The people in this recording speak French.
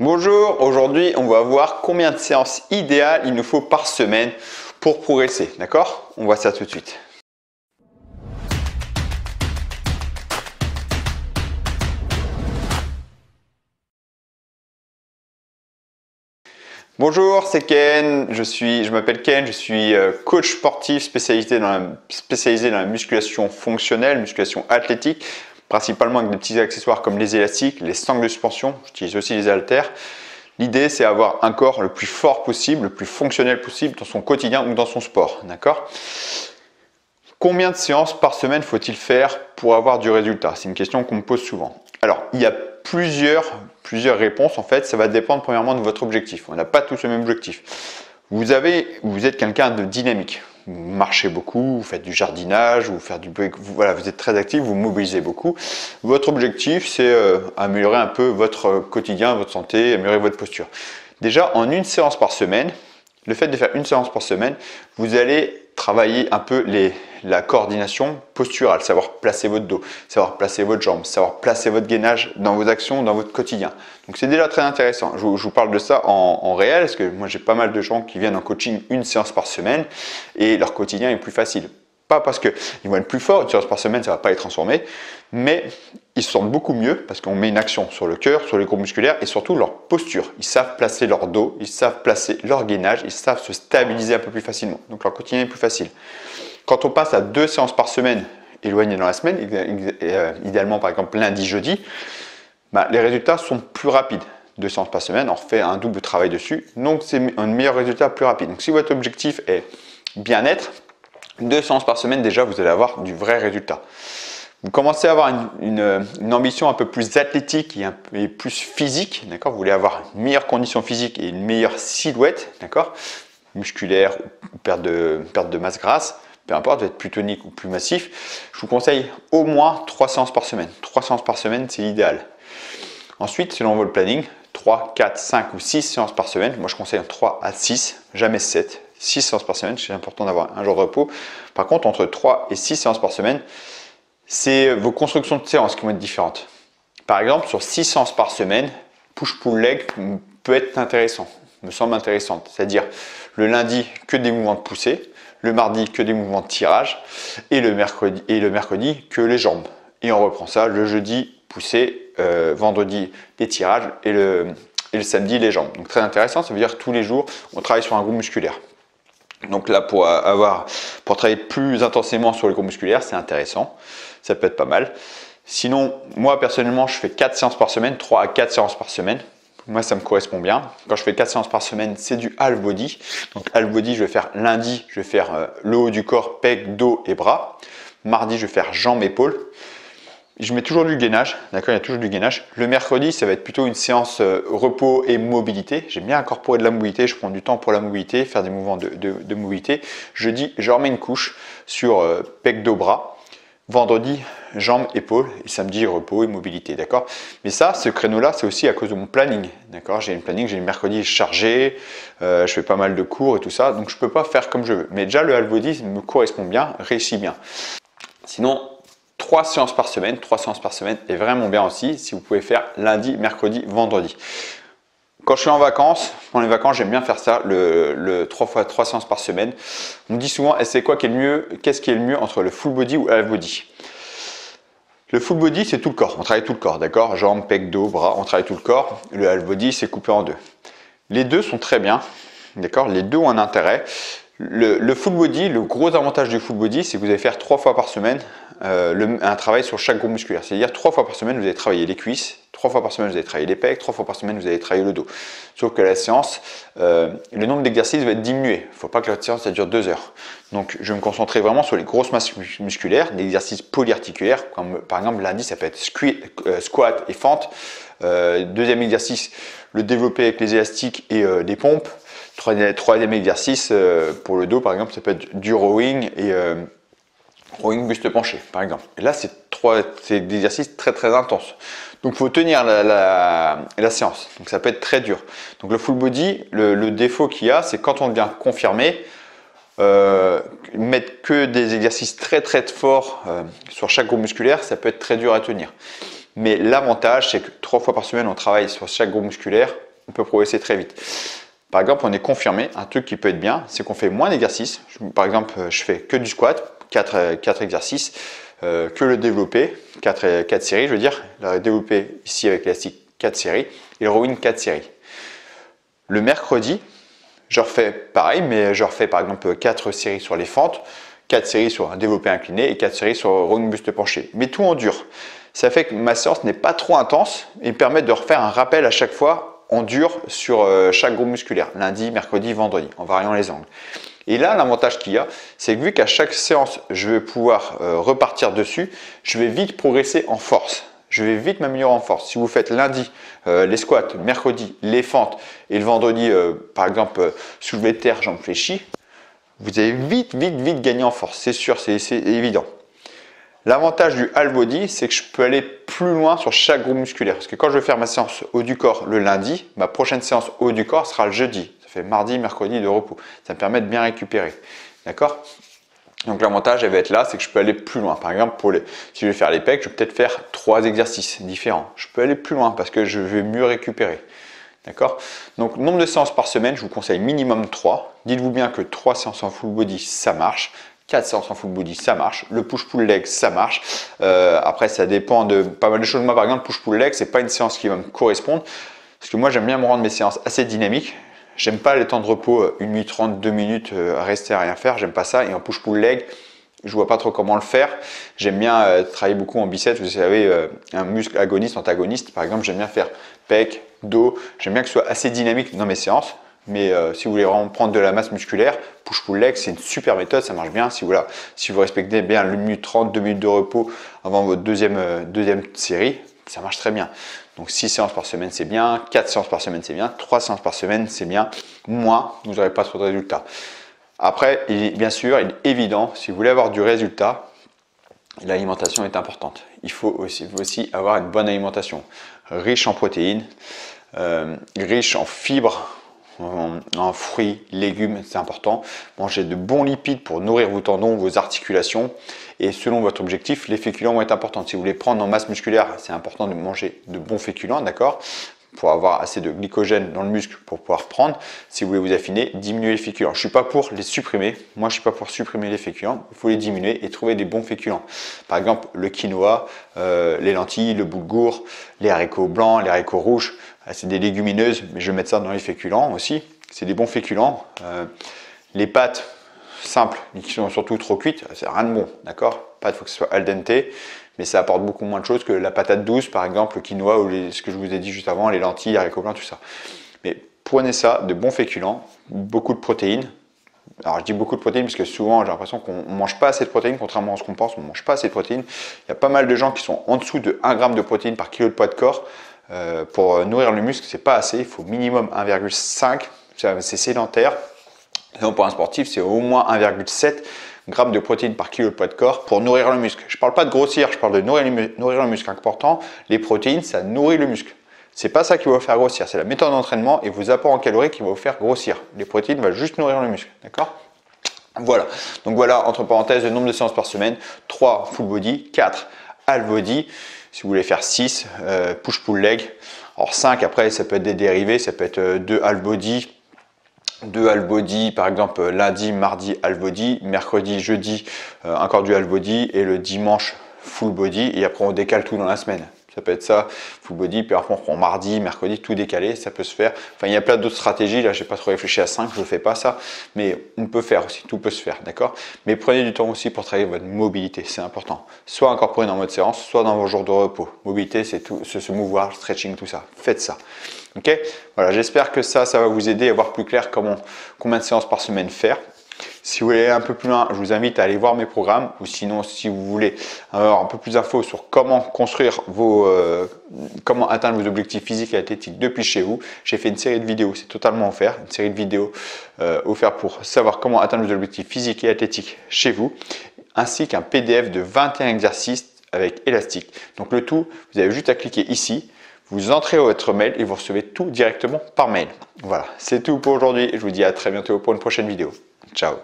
Bonjour, aujourd'hui on va voir combien de séances idéales il nous faut par semaine pour progresser, d'accord? On voit ça tout de suite. Bonjour, c'est Ken, je m'appelle Ken, je suis coach sportif spécialisé dans la musculation fonctionnelle, musculation athlétique, principalement avec des petits accessoires comme les élastiques, les sangles de suspension, j'utilise aussi les haltères. L'idée, c'est avoir un corps le plus fort possible, le plus fonctionnel possible dans son quotidien ou dans son sport, d'accord? Combien de séances par semaine faut-il faire pour avoir du résultat? C'est une question qu'on me pose souvent. Alors, il y a plusieurs réponses en fait, ça va dépendre premièrement de votre objectif. On n'a pas tous le même objectif. Vous êtes quelqu'un de dynamique. Vous marchez beaucoup, vous faites du jardinage, vous êtes très actif, vous mobilisez beaucoup. Votre objectif, c'est améliorer un peu votre quotidien, votre santé, améliorer votre posture. Déjà, en une séance par semaine, le fait de faire une séance par semaine, vous allez travailler un peu la coordination posturale, savoir placer votre dos, savoir placer votre jambe, savoir placer votre gainage dans vos actions, dans votre quotidien. Donc c'est déjà très intéressant. Je vous parle de ça en réel parce que moi j'ai pas mal de gens qui viennent en coaching une séance par semaine et leur quotidien est plus facile. Pas parce qu'ils vont être plus forts, une séance par semaine ça va pas les transformer, mais ils se sentent beaucoup mieux parce qu'on met une action sur le cœur, sur les groupes musculaires et surtout leur posture. Ils savent placer leur dos, ils savent placer leur gainage, ils savent se stabiliser un peu plus facilement. Donc leur quotidien est plus facile. Quand on passe à 2 séances par semaine éloignées dans la semaine, idéalement par exemple lundi, jeudi, bah, les résultats sont plus rapides. 2 séances par semaine, on refait un double travail dessus, donc c'est un meilleur résultat plus rapide. Donc si votre objectif est bien-être, 2 séances par semaine déjà vous allez avoir du vrai résultat. Vous commencez à avoir une ambition un peu plus athlétique et plus physique, d'accord? Vous voulez avoir une meilleure condition physique et une meilleure silhouette, d'accord? Musculaire, perte de masse grasse, peu importe, vous êtes plus tonique ou plus massif. Je vous conseille au moins 3 séances par semaine. 3 séances par semaine, c'est idéal. Ensuite, selon votre planning, 3, 4, 5 ou 6 séances par semaine. Moi, je conseille 3 à 6, jamais 7. 6 séances par semaine, c'est important d'avoir un jour de repos. Par contre, entre 3 et 6 séances par semaine, c'est vos constructions de séances qui vont être différentes. Par exemple, sur 6 séances par semaine, push pull legs peut être intéressant, me semble intéressante. C'est-à-dire le lundi que des mouvements de poussée, le mardi que des mouvements de tirage et le mercredi que les jambes. Et on reprend ça le jeudi poussée, vendredi des tirages et le samedi les jambes. Donc très intéressant, ça veut dire que tous les jours on travaille sur un groupe musculaire. Donc là, pour travailler plus intensément sur le groupe musculaire, c'est intéressant. Ça peut être pas mal. Sinon, moi, personnellement, je fais 4 séances par semaine, 3 à 4 séances par semaine. Moi, ça me correspond bien. Quand je fais 4 séances par semaine, c'est du half body. Donc, half body, je vais faire lundi, je vais faire le haut du corps, pec, dos et bras. Mardi, je vais faire jambes, épaules. Je mets toujours du gainage, d'accord, il y a toujours du gainage. Le mercredi, ça va être plutôt une séance repos et mobilité. J'aime bien incorporer de la mobilité, je prends du temps pour la mobilité, faire des mouvements de mobilité. Jeudi, je remets une couche sur pec, dos, bras. Vendredi, jambes, épaules. Et samedi, repos et mobilité, d'accord. Mais ça, ce créneau-là, c'est aussi à cause de mon planning, d'accord. J'ai une planning, j'ai le mercredi chargé, je fais pas mal de cours et tout ça, donc je peux pas faire comme je veux. Mais déjà, le half body me correspond bien, réussit bien. Sinon, 3 séances par semaine, 3 séances par semaine est vraiment bien aussi si vous pouvez faire lundi, mercredi, vendredi. Quand je suis en vacances, pendant les vacances, j'aime bien faire ça, le 3 séances par semaine. On me dit souvent, c'est quoi qui est le mieux, qu'est-ce qui est le mieux entre le full body ou le half body? Le full body, c'est tout le corps, on travaille tout le corps, d'accord? Jambes, pecs, dos, bras, on travaille tout le corps. Le half body, c'est coupé en deux. Les deux sont très bien, d'accord? Les deux ont un intérêt. Le full body, le gros avantage du full body, c'est que vous allez faire 3 fois par semaine un travail sur chaque groupe musculaire. C'est-à-dire 3 fois par semaine, vous allez travailler les cuisses, 3 fois par semaine, vous allez travailler les pecs, 3 fois par semaine, vous allez travailler le dos. Sauf que la séance, le nombre d'exercices va être diminué. Il ne faut pas que la séance, ça dure 2 heures. Donc, je vais me concentrer vraiment sur les grosses masses musculaires, des exercices polyarticulaires. Comme, par exemple, lundi, ça peut être squat et fente. Deuxième exercice, le développer avec les élastiques et des pompes. Troisième exercice pour le dos, par exemple, ça peut être du rowing et rowing buste penché, par exemple. Et là, c'est des exercices très très intenses. Donc, il faut tenir la séance. Donc, ça peut être très dur. Donc, le full body, le défaut qu'il y a, c'est quand on devient confirmé, mettre que des exercices très très forts sur chaque groupe musculaire, ça peut être très dur à tenir. Mais l'avantage, c'est que 3 fois par semaine, on travaille sur chaque groupe musculaire, on peut progresser très vite. Par exemple, on est confirmé, un truc qui peut être bien, c'est qu'on fait moins d'exercices. Par exemple, je fais que du squat, 4 exercices, que le développé, 4 séries, je veux dire, le développé ici avec l'élastique 4 séries, et le rowing 4 séries. Le mercredi, je refais pareil, mais je refais par exemple 4 séries sur les fentes, 4 séries sur un développé incliné et 4 séries sur rowing buste penché, mais tout en dur. Ça fait que ma séance n'est pas trop intense et me permet de refaire un rappel à chaque fois en dur sur chaque groupe musculaire, lundi, mercredi, vendredi, en variant les angles. Et là, l'avantage qu'il y a, c'est que vu qu'à chaque séance, je vais pouvoir repartir dessus, je vais vite progresser en force. Je vais vite m'améliorer en force. Si vous faites lundi les squats, mercredi les fentes et le vendredi, par exemple, soulevé de terre, jambes fléchies, vous allez vite gagner en force. C'est sûr, c'est évident. L'avantage du half body, c'est que je peux aller plus loin sur chaque groupe musculaire. Parce que quand je vais faire ma séance haut du corps le lundi, ma prochaine séance haut du corps sera le jeudi. Ça fait mardi, mercredi de repos. Ça me permet de bien récupérer. D'accord ? Donc l'avantage, elle va être là, c'est que je peux aller plus loin. Par exemple, si je vais faire les pecs, je vais peut-être faire 3 exercices différents. Je peux aller plus loin parce que je vais mieux récupérer. D'accord ? Donc, nombre de séances par semaine, je vous conseille minimum 3. Dites-vous bien que 3 séances en full body, ça marche. 4 séances en full body, ça marche. Le push pull legs, ça marche. Après, ça dépend de pas mal de choses. Moi, par exemple, push pull legs, c'est pas une séance qui va me correspondre parce que moi, j'aime bien me rendre mes séances assez dynamiques. J'aime pas les temps de repos 1 minute 30, 2 minutes à rester à rien faire. J'aime pas ça. Et en push pull leg, je vois pas trop comment le faire. J'aime bien travailler beaucoup en biceps. Vous savez, un muscle agoniste, antagoniste. Par exemple, j'aime bien faire pec, dos. J'aime bien que ce soit assez dynamique dans mes séances. Mais si vous voulez vraiment prendre de la masse musculaire, push-pull leg, c'est une super méthode, ça marche bien. Si vous respectez bien 1 minute 30, 2 minutes de repos avant votre deuxième série, ça marche très bien. Donc 6 séances par semaine, c'est bien. 4 séances par semaine, c'est bien. 3 séances par semaine, c'est bien. Moins, vous n'aurez pas trop de résultats. Après, bien sûr, il est évident, si vous voulez avoir du résultat, l'alimentation est importante. Il faut aussi avoir une bonne alimentation, riche en protéines, riche en fibres, en fruits, légumes, c'est important. Mangez de bons lipides pour nourrir vos tendons, vos articulations. Et selon votre objectif, les féculents vont être importants. Si vous voulez prendre en masse musculaire, c'est important de manger de bons féculents, d'accord, pour avoir assez de glycogène dans le muscle pour pouvoir prendre. Si vous voulez vous affiner, diminuez les féculents. Je ne suis pas pour les supprimer. Moi, je ne suis pas pour supprimer les féculents. Il faut les diminuer et trouver des bons féculents. Par exemple, le quinoa, les lentilles, le boulgour, les haricots blancs, les haricots rouges. C'est des légumineuses, mais je vais mettre ça dans les féculents aussi. C'est des bons féculents. Les pâtes simples, qui sont surtout trop cuites, c'est rien de bon, d'accord ? Pâtes, il faut que ce soit al dente. Mais ça apporte beaucoup moins de choses que la patate douce, par exemple, le quinoa ou ce que je vous ai dit juste avant, les lentilles, les haricots blancs, tout ça. Mais prenez ça, de bons féculents, beaucoup de protéines. Alors je dis beaucoup de protéines parce que souvent j'ai l'impression qu'on ne mange pas assez de protéines, contrairement à ce qu'on pense, on ne mange pas assez de protéines. Il y a pas mal de gens qui sont en dessous de 1 g de protéines par kilo de poids de corps. Pour nourrir le muscle, c'est pas assez, il faut minimum 1,5, c'est sédentaire. Donc pour un sportif, c'est au moins 1,7 g de protéines par kilo de poids de corps pour nourrir le muscle. Je parle pas de grossir, je parle de nourrir le muscle. Important, les protéines, ça nourrit le muscle. C'est pas ça qui va vous faire grossir, c'est la méthode d'entraînement et vos apports en calories qui vont vous faire grossir. Les protéines vont juste nourrir le muscle, d'accord ? Voilà, donc voilà, entre parenthèses, le nombre de séances par semaine, 3 full body, 4 half body. Si vous voulez faire 6, push-pull leg. Alors 5, après, ça peut être des dérivés, ça peut être 2 half body. 2 half body, par exemple, lundi, mardi, half body. Mercredi, jeudi, encore du half body. Et le dimanche, full body. Et après, on décale tout dans la semaine. Ça peut être ça, full body. Puis après, on prend mardi, mercredi, tout décalé. Ça peut se faire. Enfin, il y a plein d'autres stratégies. Là, j'ai pas trop réfléchi à 5. Je ne fais pas ça. Mais on peut faire aussi. Tout peut se faire. D'accord ? Mais prenez du temps aussi pour travailler votre mobilité. C'est important. Soit incorporé dans votre séance, soit dans vos jours de repos. Mobilité, c'est tout, se mouvoir, stretching, tout ça. Faites ça. Ok ? Voilà. J'espère que ça va vous aider à voir plus clair combien de séances par semaine faire. Si vous voulez aller un peu plus loin, je vous invite à aller voir mes programmes ou sinon si vous voulez avoir un peu plus d'infos sur comment construire comment atteindre vos objectifs physiques et athlétiques depuis chez vous, j'ai fait une série de vidéos, c'est totalement offert, une série de vidéos offertes pour savoir comment atteindre vos objectifs physiques et athlétiques chez vous, ainsi qu'un PDF de 21 exercices avec élastique. Donc le tout, vous avez juste à cliquer ici. Vous entrez votre mail et vous recevez tout directement par mail. Voilà, c'est tout pour aujourd'hui. Je vous dis à très bientôt pour une prochaine vidéo. Ciao.